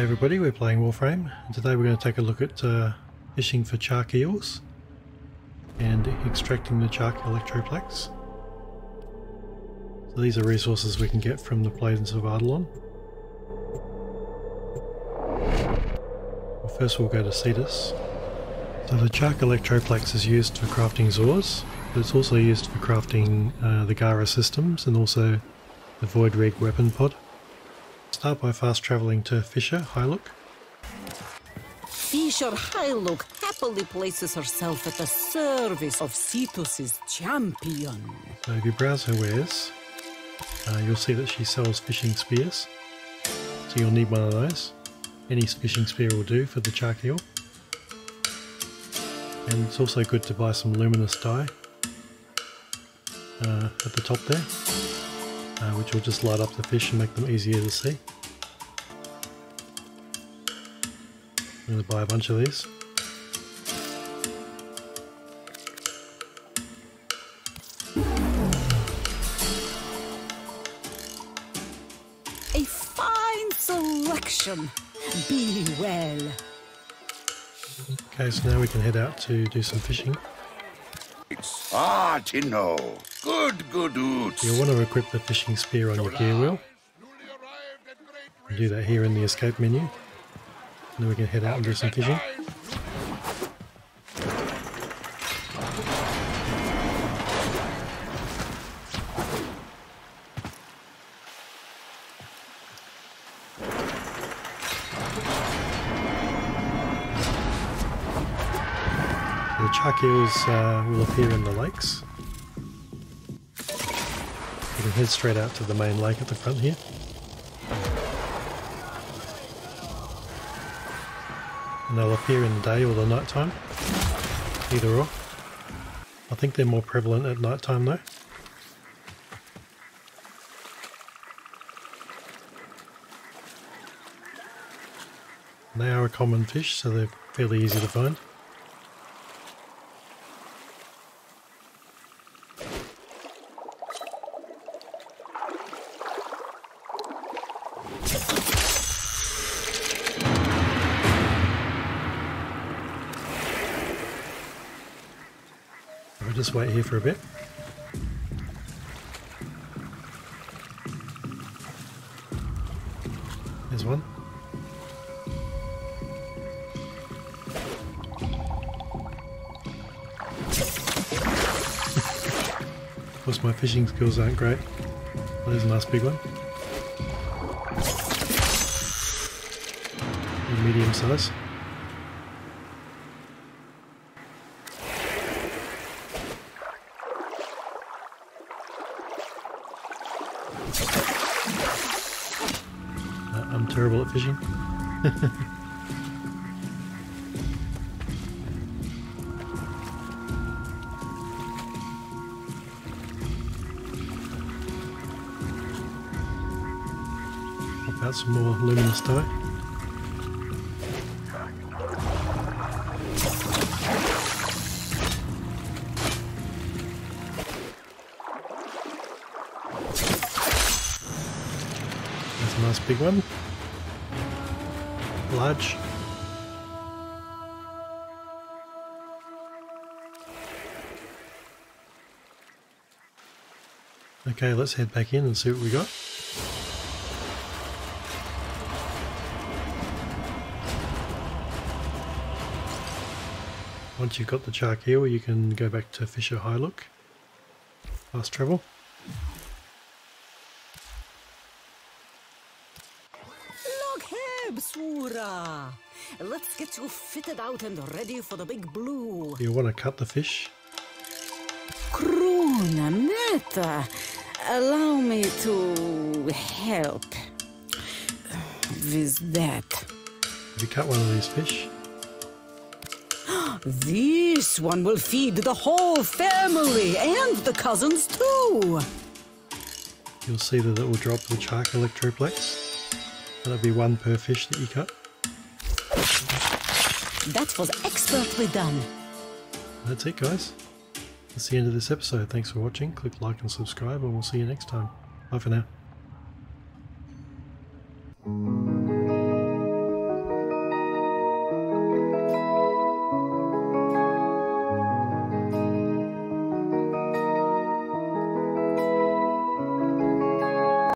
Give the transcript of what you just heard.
Hey everybody, we're playing Warframe, and today we're going to take a look at fishing for Charc Eels and extracting the Charc Electroplax. So these are resources we can get from the plains of Ardalon. Well, first we'll go to Cetus. So the Charc Electroplax is used for crafting Zaws, but it's also used for crafting the Gara systems and also the Void Rig weapon pod. Start by fast travelling to Fisher Hai-Luk. Fisher Hai-Luk happily places herself at the service of Cetus' champion. So if you browse her wares, you'll see that she sells fishing spears. So you'll need one of those. Any fishing spear will do for the Charc Eel. And it's also good to buy some luminous dye at the top there. Which will just light up the fish and make them easier to see. I'm going to buy a bunch of these. A fine selection! Be well! Okay, so now we can head out to do some fishing. It's hard to know. Good oots. You'll want to equip the fishing spear on your gear wheel. We'll do that here in the escape menu. And then we can head out and do some fishing. So the Charc Eels will appear in the lakes. You can head straight out to the main lake at the front here. And they'll appear in the day or the night time. Either or. I think they're more prevalent at night time though. And they are a common fish, so they're fairly easy to find. I'll just wait here for a bit. There's one. Of course my fishing skills aren't great. There's a nice big one. Medium size. I'm terrible at fishing. Pop out some more luminous dye. That's a nice big one. Large. Okay, let's head back in and see what we got. Once you've got the Charc Eel, you can go back to Fisher Hai-Luk. Fast travel. Let's get you fitted out and ready for the big blue. You want to cut the fish? Kruna Meta, allow me to help with that. Have you cut one of these fish? This one will feed the whole family and the cousins too. You'll see that it will drop the Charc Electroplax. That'll be one per fish that you cut. That was expertly done. That's it, guys. That's the end of this episode. Thanks for watching. Click like and subscribe, and we'll see you next time. Bye for now.